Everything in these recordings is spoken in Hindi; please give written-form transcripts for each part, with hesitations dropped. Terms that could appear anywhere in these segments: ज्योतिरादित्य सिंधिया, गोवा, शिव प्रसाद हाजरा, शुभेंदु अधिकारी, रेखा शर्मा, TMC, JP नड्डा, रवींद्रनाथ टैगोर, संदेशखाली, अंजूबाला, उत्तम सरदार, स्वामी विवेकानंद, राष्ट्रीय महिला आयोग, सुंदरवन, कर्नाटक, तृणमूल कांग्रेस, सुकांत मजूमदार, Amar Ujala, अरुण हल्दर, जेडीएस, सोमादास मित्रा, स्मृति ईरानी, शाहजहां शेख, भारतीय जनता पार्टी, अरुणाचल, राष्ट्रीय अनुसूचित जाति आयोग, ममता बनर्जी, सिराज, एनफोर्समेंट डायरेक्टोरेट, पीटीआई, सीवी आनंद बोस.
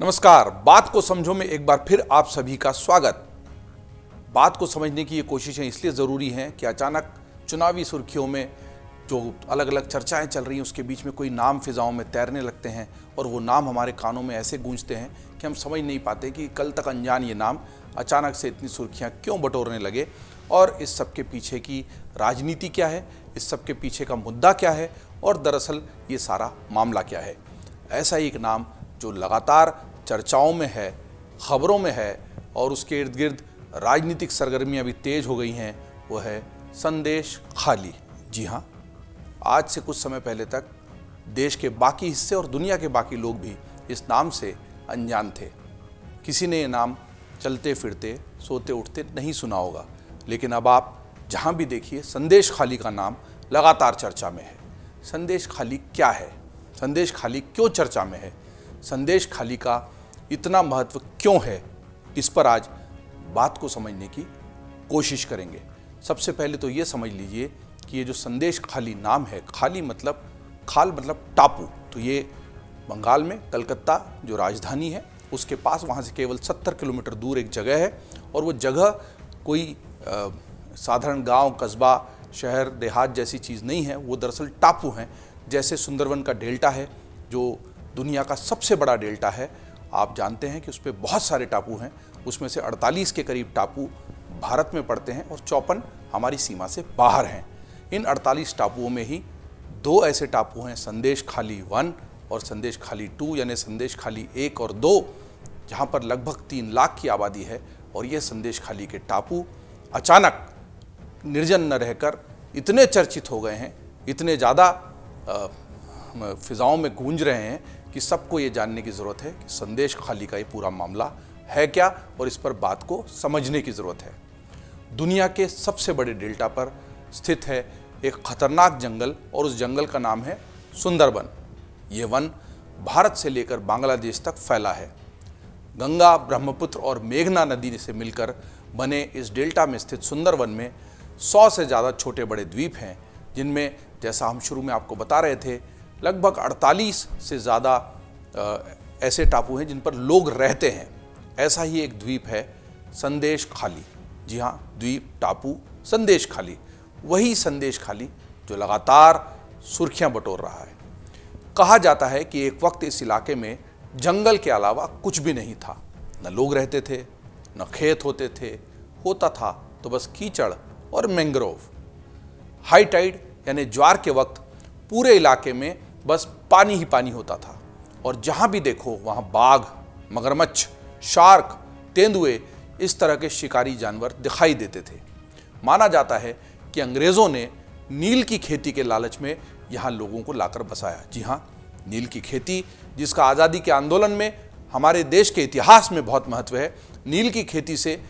नमस्कार, बात को समझो में एक बार फिर आप सभी का स्वागत। बात को समझने की ये कोशिशें इसलिए ज़रूरी हैं कि अचानक चुनावी सुर्खियों में जो अलग अलग चर्चाएं चल रही हैं उसके बीच में कोई नाम फिजाओं में तैरने लगते हैं और वो नाम हमारे कानों में ऐसे गूंजते हैं कि हम समझ नहीं पाते कि कल तक अनजान ये नाम अचानक से इतनी सुर्खियाँ क्यों बटोरने लगे और इस सब के पीछे की राजनीति क्या है, इस सब के पीछे का मुद्दा क्या है और दरअसल ये सारा मामला क्या है। ऐसा ही एक नाम जो लगातार चर्चाओं में है, खबरों में है और उसके इर्द गिर्द राजनीतिक सरगर्मियां भी तेज हो गई हैं, वो है संदेश खाली। जी हाँ, आज से कुछ समय पहले तक देश के बाकी हिस्से और दुनिया के बाकी लोग भी इस नाम से अनजान थे। किसी ने ये नाम चलते फिरते सोते उठते नहीं सुना होगा, लेकिन अब आप जहाँ भी देखिए संदेश खाली का नाम लगातार चर्चा में है। संदेश खाली क्या है, संदेश खाली क्यों चर्चा में है, संदेश खाली का इतना महत्व क्यों है, इस पर आज बात को समझने की कोशिश करेंगे। सबसे पहले तो ये समझ लीजिए कि ये जो संदेश खाली नाम है, खाली मतलब खाल मतलब टापू, तो ये बंगाल में कलकत्ता जो राजधानी है उसके पास, वहाँ से केवल 70 किलोमीटर दूर एक जगह है और वो जगह कोई साधारण गांव, कस्बा, शहर, देहात जैसी चीज़ नहीं है। वो दरअसल टापू हैं, जैसे सुंदरवन का डेल्टा है जो दुनिया का सबसे बड़ा डेल्टा है। आप जानते हैं कि उस पर बहुत सारे टापू हैं, उसमें से 48 के करीब टापू भारत में पड़ते हैं और 54 हमारी सीमा से बाहर हैं। इन 48 टापुओं में ही दो ऐसे टापू हैं, संदेश खाली 1 और संदेश खाली 2, यानी संदेश खाली 1 और 2, जहां पर लगभग 3 लाख की आबादी है। और ये संदेश खाली के टापू अचानक निर्जन न रहकर इतने चर्चित हो गए हैं, इतने ज़्यादा फिजाओं में गूंज रहे हैं कि सबको ये जानने की ज़रूरत है कि संदेश खाली का ये पूरा मामला है क्या और इस पर बात को समझने की ज़रूरत है। दुनिया के सबसे बड़े डेल्टा पर स्थित है एक खतरनाक जंगल और उस जंगल का नाम है सुंदरवन। ये वन भारत से लेकर बांग्लादेश तक फैला है। गंगा, ब्रह्मपुत्र और मेघना नदी से मिलकर बने इस डेल्टा में स्थित सुंदरवन में 100 से ज़्यादा छोटे बड़े द्वीप हैं, जिनमें जैसा हम शुरू में आपको बता रहे थे लगभग 48 से ज़्यादा ऐसे टापू हैं जिन पर लोग रहते हैं। ऐसा ही एक द्वीप है संदेश खाली। जी हाँ, द्वीप, टापू, संदेश खाली, वही संदेश खाली जो लगातार सुर्खियां बटोर रहा है। कहा जाता है कि एक वक्त इस इलाके में जंगल के अलावा कुछ भी नहीं था, न लोग रहते थे, न खेत होते थे, होता था तो बस कीचड़ और मैंग्रोव। हाई टाइड यानी ज्वार के वक्त पूरे इलाके में बस पानी ही पानी होता था और जहाँ भी देखो वहाँ बाघ, मगरमच्छ, शार्क, तेंदुए, इस तरह के शिकारी जानवर दिखाई देते थे। माना जाता है कि अंग्रेज़ों ने नील की खेती के लालच में यहाँ लोगों को लाकर बसाया। जी हाँ, नील की खेती, जिसका आज़ादी के आंदोलन में हमारे देश के इतिहास में बहुत महत्व है। नील की खेती से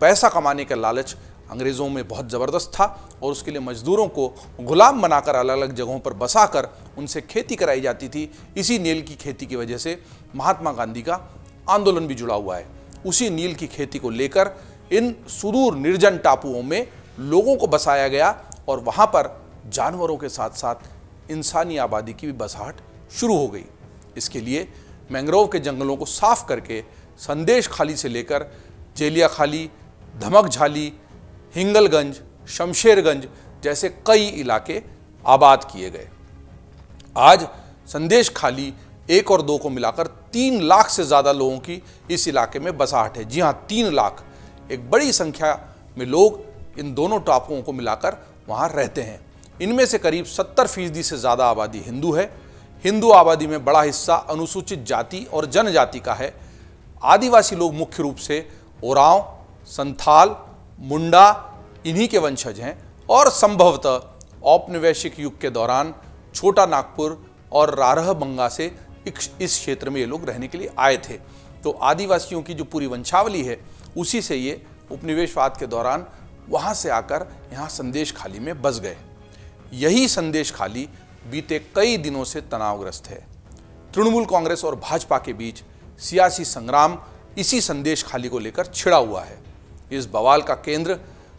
पैसा कमाने का लालच अंग्रेज़ों में बहुत ज़बरदस्त था और उसके लिए मजदूरों को गुलाम बनाकर अलग अलग जगहों पर बसाकर उनसे खेती कराई जाती थी। इसी नील की खेती की वजह से महात्मा गांधी का आंदोलन भी जुड़ा हुआ है। उसी नील की खेती को लेकर इन सुदूर निर्जन टापुओं में लोगों को बसाया गया और वहाँ पर जानवरों के साथ साथ इंसानी आबादी की भी बसाहट शुरू हो गई। इसके लिए मैंग्रोव के जंगलों को साफ करके संदेश खाली से लेकर जेलिया खाली, धमक झाली, हिंगलगंज, शमशेरगंज जैसे कई इलाके आबाद किए गए। आज संदेश खाली 1 और 2 को मिलाकर 3 लाख से ज़्यादा लोगों की इस इलाके में बसाहट है। जी हाँ, 3 लाख, एक बड़ी संख्या में लोग इन दोनों टापुओं को मिलाकर वहाँ रहते हैं। इनमें से करीब 70% से ज़्यादा आबादी हिंदू है। हिंदू आबादी में बड़ा हिस्सा अनुसूचित जाति और जनजाति का है। आदिवासी लोग मुख्य रूप से ओरांव, संथाल, मुंडा, इन्हीं के वंशज हैं और संभवतः औपनिवेशिक युग के दौरान छोटा नागपुर और रारहबंगा से इस क्षेत्र में ये लोग रहने के लिए आए थे। तो आदिवासियों की जो पूरी वंशावली है उसी से ये उपनिवेशवाद के दौरान वहाँ से आकर यहाँ संदेश खाली में बस गए। यही संदेश खाली बीते कई दिनों से तनावग्रस्त है। तृणमूल कांग्रेस और भाजपा के बीच सियासी संग्राम इसी संदेश खाली को लेकर छिड़ा हुआ है। इस बवाल का केंद्र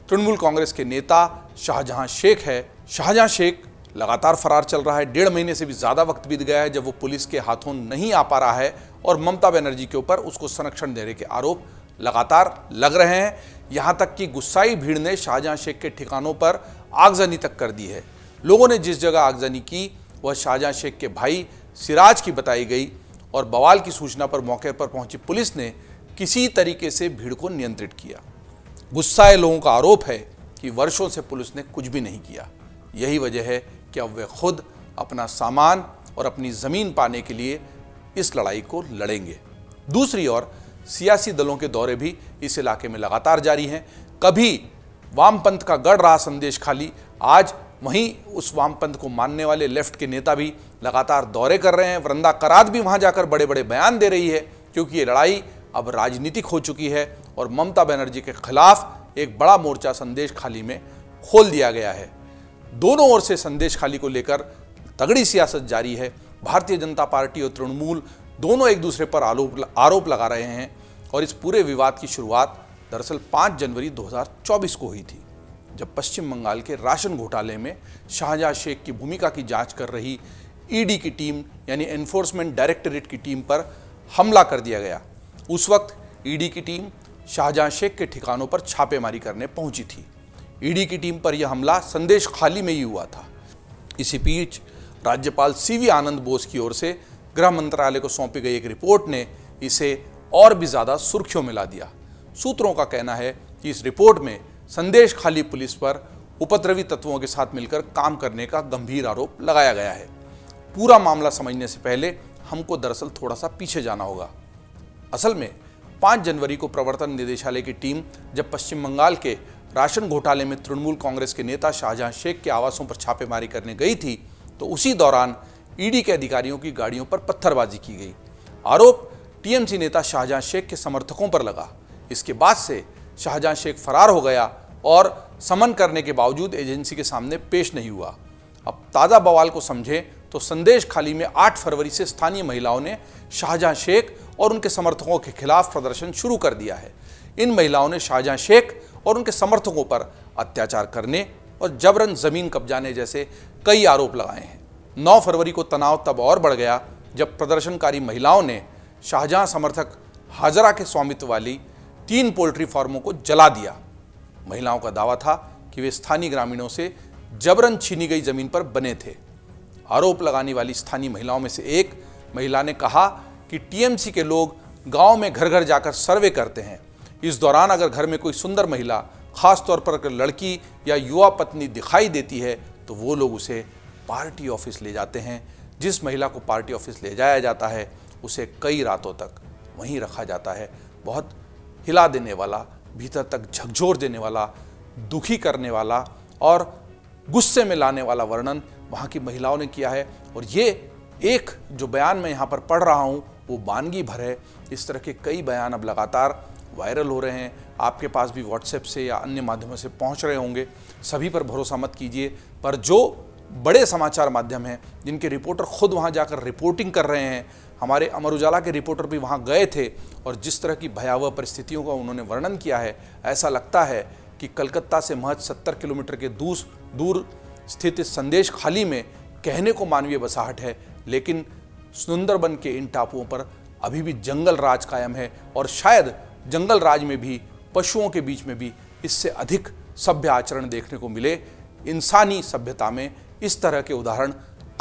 तृणमूल कांग्रेस के नेता शाहजहां शेख है। शाहजहां शेख लगातार फरार चल रहा है। 1.5 महीने से भी ज़्यादा वक्त बीत गया है जब वो पुलिस के हाथों नहीं आ पा रहा है और ममता बनर्जी के ऊपर उसको संरक्षण देने के आरोप लगातार लग रहे हैं। यहाँ तक कि गुस्साई भीड़ ने शाहजहां शेख के ठिकानों पर आगजनी तक कर दी है। लोगों ने जिस जगह आगजनी की वह शाहजहां शेख के भाई सिराज की बताई गई और बवाल की सूचना पर मौके पर पहुंची पुलिस ने किसी तरीके से भीड़ को नियंत्रित किया। गुस्साए लोगों का आरोप है कि वर्षों से पुलिस ने कुछ भी नहीं किया। यही वजह है कि अब वे खुद अपना सामान और अपनी ज़मीन पाने के लिए इस लड़ाई को लड़ेंगे। दूसरी ओर सियासी दलों के दौरे भी इस इलाके में लगातार जारी हैं। कभी वामपंथ का गढ़ रहा संदेशखाली, आज वहीं उस वामपंथ को मानने वाले लेफ्ट के नेता भी लगातार दौरे कर रहे हैं। वृंदा करात भी वहां जाकर बड़े बड़े बयान दे रही है, क्योंकि ये लड़ाई अब राजनीतिक हो चुकी है और ममता बनर्जी के खिलाफ एक बड़ा मोर्चा संदेशखाली में खोल दिया गया है। दोनों ओर से संदेशखाली को लेकर तगड़ी सियासत जारी है। भारतीय जनता पार्टी और तृणमूल दोनों एक दूसरे पर आरोप लगा रहे हैं और इस पूरे विवाद की शुरुआत दरअसल 5 जनवरी 2024 को हुई थी, जब पश्चिम बंगाल के राशन घोटाले में शाहजहां शेख की भूमिका की जांच कर रही ईडी की टीम यानी एनफोर्समेंट डायरेक्टोरेट की टीम पर हमला कर दिया गया। उस वक्त ईडी की टीम शाहजहां शेख के ठिकानों पर छापेमारी करने पहुंची थी। ईडी की टीम पर यह हमला संदेशखाली में ही हुआ था। इसी बीच राज्यपाल सीवी आनंद बोस की ओर से गृह मंत्रालय को सौंपी गई एक रिपोर्ट ने इसे और भी ज़्यादा सुर्खियों में ला दिया। सूत्रों का कहना है कि इस रिपोर्ट में संदेशखाली पुलिस पर उपद्रवी तत्वों के साथ मिलकर काम करने का गंभीर आरोप लगाया गया है। पूरा मामला समझने से पहले हमको दरअसल थोड़ा सा पीछे जाना होगा। असल में 5 जनवरी को प्रवर्तन निदेशालय की टीम जब पश्चिम बंगाल के राशन घोटाले में तृणमूल कांग्रेस के नेता शाहजहां शेख के आवासों पर छापेमारी करने गई थी, तो उसी दौरान ईडी के अधिकारियों की गाड़ियों पर पत्थरबाजी की गई। आरोप टीएमसी नेता शाहजहां शेख के समर्थकों पर लगा। इसके बाद से शाहजहां शेख फरार हो गया और समन करने के बावजूद एजेंसी के सामने पेश नहीं हुआ। अब ताज़ा बवाल को समझें तो संदेशखाली में 8 फरवरी से स्थानीय महिलाओं ने शाहजहां शेख और उनके समर्थकों के खिलाफ प्रदर्शन शुरू कर दिया है। इन महिलाओं ने शाहजहां शेख और उनके समर्थकों पर अत्याचार करने और जबरन जमीन कब्जाने जैसे कई आरोप लगाए हैं। 9 फरवरी को तनाव तब और बढ़ गया जब प्रदर्शनकारी महिलाओं ने शाहजहां समर्थक हाजरा के स्वामित्व वाली 3 पोल्ट्री फार्मों को जला दिया। महिलाओं का दावा था कि वे स्थानीय ग्रामीणों से जबरन छीनी गई जमीन पर बने थे। आरोप लगाने वाली स्थानीय महिलाओं में से एक महिला ने कहा कि टीएमसी के लोग गांव में घर घर जाकर सर्वे करते हैं। इस दौरान अगर घर में कोई सुंदर महिला, खासतौर पर लड़की या युवा पत्नी दिखाई देती है तो वो लोग उसे पार्टी ऑफिस ले जाते हैं। जिस महिला को पार्टी ऑफिस ले जाया जाता है उसे कई रातों तक वहीं रखा जाता है। बहुत हिला देने वाला, भीतर तक झकझोर देने वाला, दुखी करने वाला और गुस्से में लाने वाला वर्णन वहाँ की महिलाओं ने किया है। और ये एक जो बयान मैं यहाँ पर पढ़ रहा हूँ वो बानगी भर है। इस तरह के कई बयान अब लगातार वायरल हो रहे हैं। आपके पास भी व्हाट्सएप से या अन्य माध्यमों से पहुँच रहे होंगे। सभी पर भरोसा मत कीजिए, पर जो बड़े समाचार माध्यम हैं जिनके रिपोर्टर खुद वहाँ जाकर रिपोर्टिंग कर रहे हैं, हमारे अमर उजाला के रिपोर्टर भी वहाँ गए थे और जिस तरह की भयावह परिस्थितियों का उन्होंने वर्णन किया है, ऐसा लगता है कि कलकत्ता से महज 70 किलोमीटर के दूर स्थित संदेशखाली में कहने को मानवीय बसाहट है, लेकिन सुंदरवन के इन टापुओं पर अभी भी जंगल राज कायम है। और शायद जंगल राज में भी, पशुओं के बीच में भी इससे अधिक सभ्य आचरण देखने को मिले। इंसानी सभ्यता में इस तरह के उदाहरण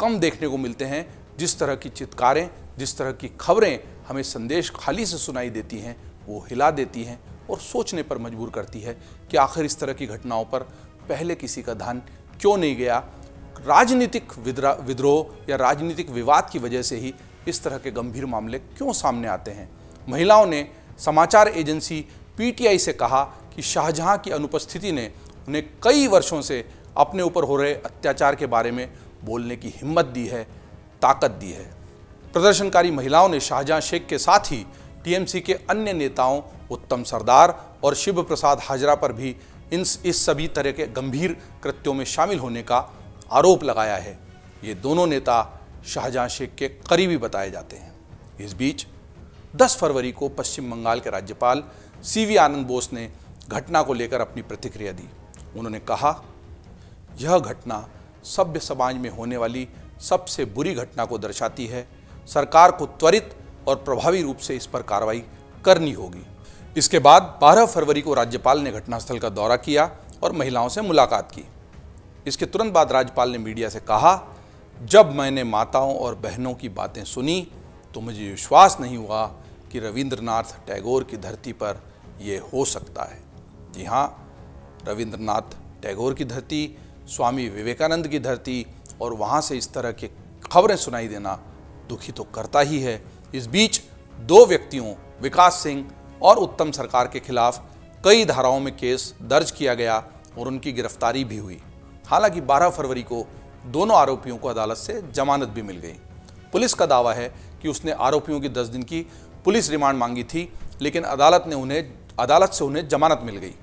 कम देखने को मिलते हैं। जिस तरह की चित्कारें, जिस तरह की खबरें हमें संदेशखाली से सुनाई देती हैं वो हिला देती हैं और सोचने पर मजबूर करती है कि आखिर इस तरह की घटनाओं पर पहले किसी का ध्यान क्यों नहीं गया। राजनीतिक विद्रोह या राजनीतिक विवाद की वजह से ही इस तरह के गंभीर मामले क्यों सामने आते हैं। महिलाओं ने समाचार एजेंसी पीटीआई से कहा कि शाहजहां की अनुपस्थिति ने उन्हें कई वर्षों से अपने ऊपर हो रहे अत्याचार के बारे में बोलने की हिम्मत दी है, ताकत दी है। प्रदर्शनकारी महिलाओं ने शाहजहां शेख के साथ ही टीएमसी के अन्य नेताओं उत्तम सरदार और शिव प्रसाद हाजरा पर भी इस सभी तरह के गंभीर कृत्यों में शामिल होने का आरोप लगाया है। ये दोनों नेता शाहजहां शेख के करीबी बताए जाते हैं। इस बीच 10 फरवरी को पश्चिम बंगाल के राज्यपाल सीवी आनंद बोस ने घटना को लेकर अपनी प्रतिक्रिया दी। उन्होंने कहा, यह घटना सभ्य समाज में होने वाली सबसे बुरी घटना को दर्शाती है। सरकार को त्वरित और प्रभावी रूप से इस पर कार्रवाई करनी होगी। इसके बाद 12 फरवरी को राज्यपाल ने घटनास्थल का दौरा किया और महिलाओं से मुलाकात की। इसके तुरंत बाद राज्यपाल ने मीडिया से कहा, जब मैंने माताओं और बहनों की बातें सुनी तो मुझे विश्वास नहीं हुआ कि रवींद्रनाथ टैगोर की धरती पर यह हो सकता है। जी हाँ, रवींद्रनाथ टैगोर की धरती, स्वामी विवेकानंद की धरती, और वहाँ से इस तरह की खबरें सुनाई देना दुखी तो करता ही है। इस बीच दो व्यक्तियों, विकास सिंह और उत्तम सरकार के खिलाफ कई धाराओं में केस दर्ज किया गया और उनकी गिरफ्तारी भी हुई। हालांकि 12 फरवरी को दोनों आरोपियों को अदालत से जमानत भी मिल गई। पुलिस का दावा है कि उसने आरोपियों की 10 दिन की पुलिस रिमांड मांगी थी, लेकिन अदालत से उन्हें जमानत मिल गई।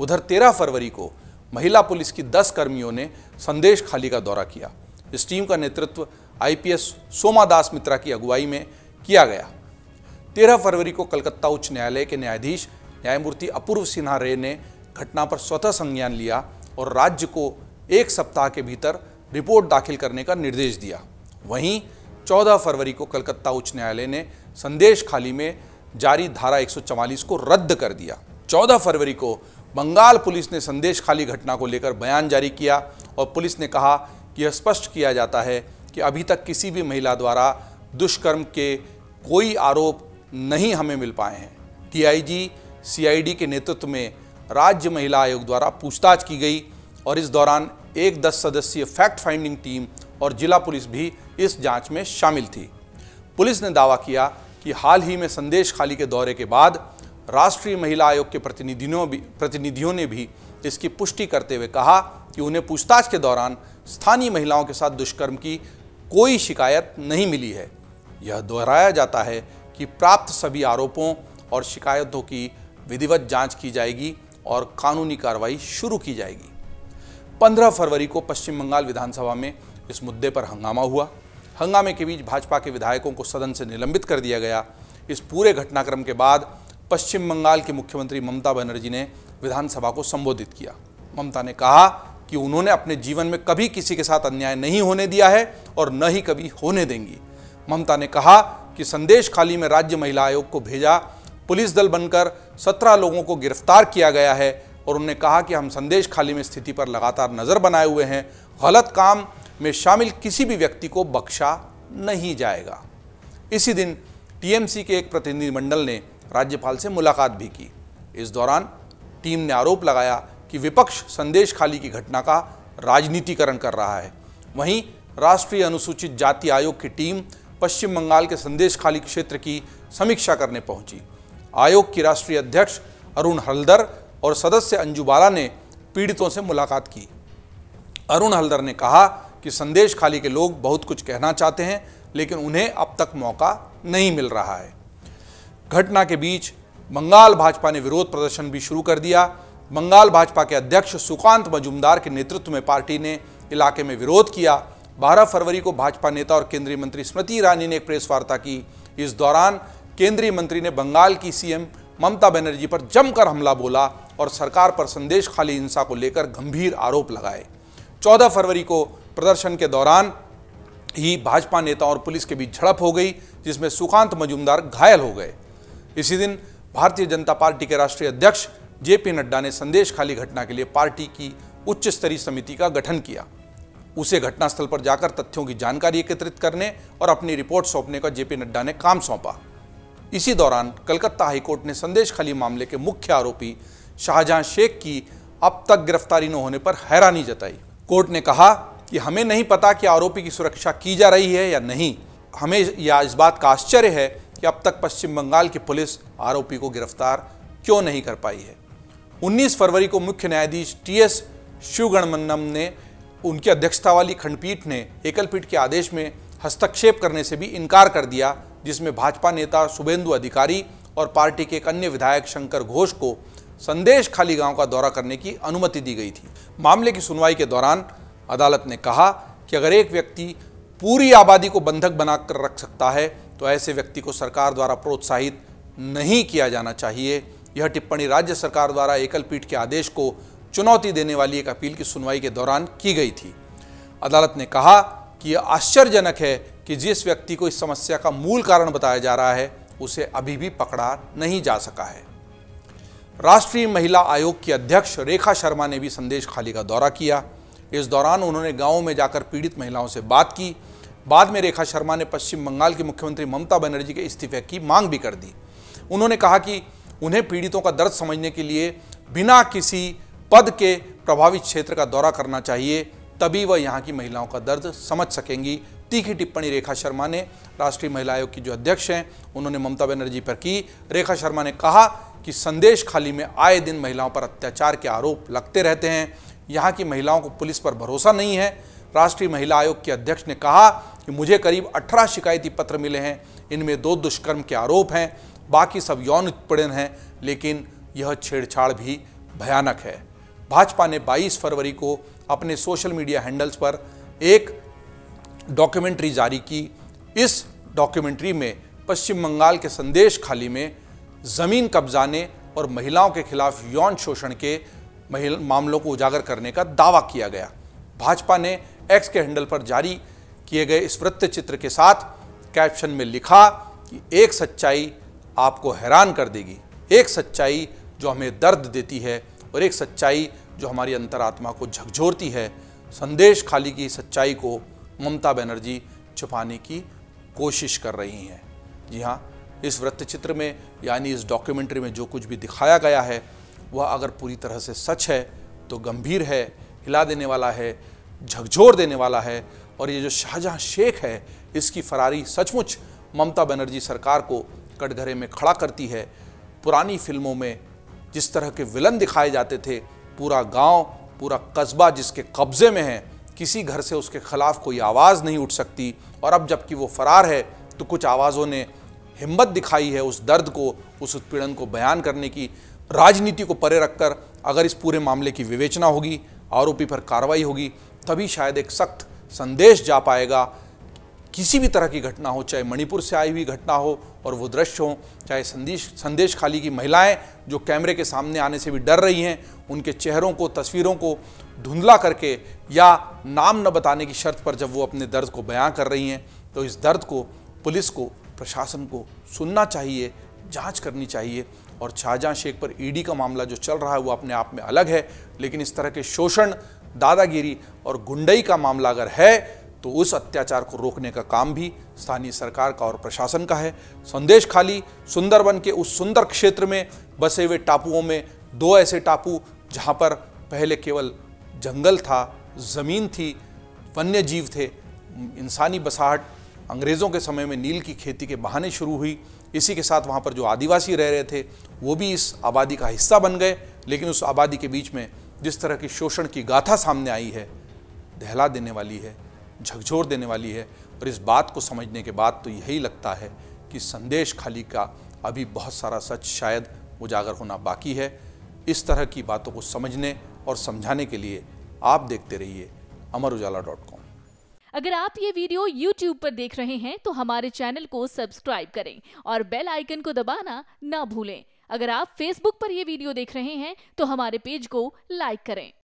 उधर 13 फरवरी को महिला पुलिस की 10 कर्मियों ने संदेशखाली का दौरा किया। इस टीम का नेतृत्व IPS सोमादास मित्रा की अगुवाई में किया गया। 13 फरवरी को कलकत्ता उच्च न्यायालय के न्यायाधीश न्यायमूर्ति अपूर्व सिन्हा रे ने घटना पर स्वतः संज्ञान लिया और राज्य को 1 सप्ताह के भीतर रिपोर्ट दाखिल करने का निर्देश दिया। वहीं 14 फरवरी को कलकत्ता उच्च न्यायालय ने संदेशखाली में जारी धारा 144 को रद्द कर दिया। 14 फरवरी को बंगाल पुलिस ने संदेशखाली घटना को लेकर बयान जारी किया और पुलिस ने कहा कि यह स्पष्ट किया जाता है कि अभी तक किसी भी महिला द्वारा दुष्कर्म के कोई आरोप नहीं हमें मिल पाए हैं। TIG CID के नेतृत्व में राज्य महिला आयोग द्वारा पूछताछ की गई और इस दौरान एक 10 सदस्यीय फैक्ट फाइंडिंग टीम और जिला पुलिस भी इस जांच में शामिल थी। पुलिस ने दावा किया कि हाल ही में संदेशखाली के दौरे के बाद राष्ट्रीय महिला आयोग के प्रतिनिधियों ने भी इसकी पुष्टि करते हुए कहा कि उन्हें पूछताछ के दौरान स्थानीय महिलाओं के साथ दुष्कर्म की कोई शिकायत नहीं मिली है। यह दोहराया जाता है कि प्राप्त सभी आरोपों और शिकायतों की विधिवत जांच की जाएगी और कानूनी कार्रवाई शुरू की जाएगी। 15 फरवरी को पश्चिम बंगाल विधानसभा में इस मुद्दे पर हंगामा हुआ। हंगामे के बीच भाजपा के विधायकों को सदन से निलंबित कर दिया गया। इस पूरे घटनाक्रम के बाद पश्चिम बंगाल की मुख्यमंत्री ममता बनर्जी ने विधानसभा को संबोधित किया। ममता ने कहा कि उन्होंने अपने जीवन में कभी किसी के साथ अन्याय नहीं होने दिया है और न ही कभी होने देंगी। ममता ने कहा कि संदेशखाली में राज्य महिला आयोग को भेजा पुलिस दल बनकर 17 लोगों को गिरफ्तार किया गया है और उन्होंने कहा कि हम संदेशखाली में स्थिति पर लगातार नज़र बनाए हुए हैं। गलत काम में शामिल किसी भी व्यक्ति को बख्शा नहीं जाएगा। इसी दिन TMC के एक प्रतिनिधिमंडल ने राज्यपाल से मुलाकात भी की। इस दौरान टीम ने आरोप लगाया कि विपक्ष संदेशखाली की घटना का राजनीतिकरण कर रहा है। वहीं राष्ट्रीय अनुसूचित जाति आयोग की टीम पश्चिम बंगाल के संदेशखाली क्षेत्र की समीक्षा करने पहुंची। आयोग की राष्ट्रीय अध्यक्ष अरुण हल्दर और सदस्य अंजूबाला ने पीड़ितों से मुलाकात की। अरुण हल्दर ने कहा कि संदेशखाली के लोग बहुत कुछ कहना चाहते हैं, लेकिन उन्हें अब तक मौका नहीं मिल रहा है। घटना के बीच बंगाल भाजपा ने विरोध प्रदर्शन भी शुरू कर दिया। बंगाल भाजपा के अध्यक्ष सुकांत मजूमदार के नेतृत्व में पार्टी ने इलाके में विरोध किया। 12 फरवरी को भाजपा नेता और केंद्रीय मंत्री स्मृति ईरानी ने एक प्रेस वार्ता की। इस दौरान केंद्रीय मंत्री ने बंगाल की CM ममता बनर्जी पर जमकर हमला बोला और सरकार पर संदेशखाली हिंसा को लेकर गंभीर आरोप लगाए। 14 फरवरी को प्रदर्शन के दौरान ही भाजपा नेताओं और पुलिस के बीच झड़प हो गई, जिसमें सुकांत मजूमदार घायल हो गए। इसी दिन भारतीय जनता पार्टी के राष्ट्रीय अध्यक्ष JP नड्डा ने संदेशखाली घटना के लिए पार्टी की उच्च स्तरीय समिति का गठन किया। उसे घटनास्थल पर जाकर तथ्यों की जानकारी एकत्रित करने और अपनी रिपोर्ट सौंपने का JP नड्डा ने काम सौंपा। इसी दौरान कलकत्ता हाईकोर्ट ने संदेशखाली मामले के मुख्य आरोपी शाहजहां शेख की अब तक गिरफ्तारी न होने पर हैरानी जताई। कोर्ट ने कहा कि हमें नहीं पता कि आरोपी की सुरक्षा की जा रही है या नहीं। हमें यह इस बात का आश्चर्य है कि अब तक पश्चिम बंगाल की पुलिस आरोपी को गिरफ्तार क्यों नहीं कर पाई है। 19 फरवरी को मुख्य न्यायाधीश TS शिवगणमनम ने उनकी अध्यक्षता वाली खंडपीठ ने एकलपीठ के आदेश में हस्तक्षेप करने से भी इनकार कर दिया, जिसमें भाजपा नेता शुभेंदु अधिकारी और पार्टी के एक अन्य विधायक शंकर घोष को संदेशखाली गांव का दौरा करने की अनुमति दी गई थी। मामले की सुनवाई के दौरान अदालत ने कहा कि अगर एक व्यक्ति पूरी आबादी को बंधक बनाकर रख सकता है तो ऐसे व्यक्ति को सरकार द्वारा प्रोत्साहित नहीं किया जाना चाहिए। यह टिप्पणी राज्य सरकार द्वारा एकलपीठ के आदेश को चुनौती देने वाली एक अपील की सुनवाई के दौरान की गई थी। अदालत ने कहा कि यह आश्चर्यजनक है कि जिस व्यक्ति को इस समस्या का मूल कारण बताया जा रहा है उसे अभी भी पकड़ा नहीं जा सका है। राष्ट्रीय महिला आयोग की अध्यक्ष रेखा शर्मा ने भी संदेशखाली का दौरा किया। इस दौरान उन्होंने गाँव में जाकर पीड़ित महिलाओं से बात की। बाद में रेखा शर्मा ने पश्चिम बंगाल की मुख्यमंत्री ममता बनर्जी के इस्तीफे की मांग भी कर दी। उन्होंने कहा कि उन्हें पीड़ितों का दर्द समझने के लिए बिना किसी पद के प्रभावित क्षेत्र का दौरा करना चाहिए, तभी वह यहाँ की महिलाओं का दर्द समझ सकेंगी। तीखी टिप्पणी रेखा शर्मा ने राष्ट्रीय महिला आयोग की जो अध्यक्ष हैं उन्होंने ममता बनर्जी पर की। रेखा शर्मा ने कहा कि संदेशखाली में आए दिन महिलाओं पर अत्याचार के आरोप लगते रहते हैं, यहाँ की महिलाओं को पुलिस पर भरोसा नहीं है। राष्ट्रीय महिला आयोग के अध्यक्ष ने कहा कि मुझे करीब 18 शिकायती पत्र मिले हैं, इनमें 2 दुष्कर्म के आरोप हैं, बाकी सब यौन उत्पीड़न हैं, लेकिन यह छेड़छाड़ भी भयानक है। भाजपा ने 22 फरवरी को अपने सोशल मीडिया हैंडल्स पर एक डॉक्यूमेंट्री जारी की। इस डॉक्यूमेंट्री में पश्चिम बंगाल के संदेशखाली में ज़मीन कब्जाने और महिलाओं के खिलाफ यौन शोषण के मामलों को उजागर करने का दावा किया गया। भाजपा ने एक्स के हैंडल पर जारी किए गए इस वृत्त चित्र के साथ कैप्शन में लिखा कि एक सच्चाई आपको हैरान कर देगी, एक सच्चाई जो हमें दर्द देती है और एक सच्चाई जो हमारी अंतरात्मा को झकझोरती है। संदेशखाली की सच्चाई को ममता बनर्जी छुपाने की कोशिश कर रही हैं। जी हाँ, इस वृत्त चित्र में यानी इस डॉक्यूमेंट्री में जो कुछ भी दिखाया गया है वह अगर पूरी तरह से सच है तो गंभीर है, हिला देने वाला है, झकझोर देने वाला है। और ये जो शाहजहां शेख है इसकी फरारी सचमुच ममता बनर्जी सरकार को कटघरे में खड़ा करती है। पुरानी फिल्मों में जिस तरह के विलन दिखाए जाते थे, पूरा गांव, पूरा कस्बा जिसके कब्जे में है, किसी घर से उसके खिलाफ कोई आवाज़ नहीं उठ सकती, और अब जबकि वो फरार है तो कुछ आवाज़ों ने हिम्मत दिखाई है उस दर्द को, उस उत्पीड़न को बयान करने की। राजनीति को परे रखकर अगर इस पूरे मामले की विवेचना होगी, आरोपी पर कार्रवाई होगी, तभी शायद एक सख्त संदेश जा पाएगा। किसी भी तरह की घटना हो, चाहे मणिपुर से आई हुई घटना हो और वो दृश्य हो, चाहे संदेशखाली की महिलाएं जो कैमरे के सामने आने से भी डर रही हैं, उनके चेहरों को, तस्वीरों को धुंधला करके या नाम न बताने की शर्त पर जब वो अपने दर्द को बयां कर रही हैं, तो इस दर्द को पुलिस को, प्रशासन को सुनना चाहिए, जाँच करनी चाहिए। और शाहजहां शेख पर ईडी का मामला जो चल रहा है वो अपने आप में अलग है, लेकिन इस तरह के शोषण, दादागिरी और गुंडई का मामला अगर है तो उस अत्याचार को रोकने का काम भी स्थानीय सरकार का और प्रशासन का है। संदेशखाली सुंदरवन के उस सुंदर क्षेत्र में बसे हुए टापुओं में 2 ऐसे टापू जहाँ पर पहले केवल जंगल था, ज़मीन थी, वन्य जीव थे, इंसानी बसाहट अंग्रेज़ों के समय में नील की खेती के बहाने शुरू हुई। इसी के साथ वहाँ पर जो आदिवासी रह रहे थे वो भी इस आबादी का हिस्सा बन गए, लेकिन उस आबादी के बीच में जिस तरह की शोषण की गाथा सामने आई है, दहला देने वाली है, झकझोर देने वाली है। और इस बात को समझने के बाद तो यही लगता है कि संदेशखाली का अभी बहुत सारा सच शायद उजागर होना बाकी है। इस तरह की बातों को समझने और समझाने के लिए आप देखते रहिए amarujala.com। अगर आप ये वीडियो YouTube पर देख रहे हैं तो हमारे चैनल को सब्सक्राइब करें और बेल आइकन को दबाना ना भूलें। अगर आप Facebook पर ये वीडियो देख रहे हैं तो हमारे पेज को लाइक करें।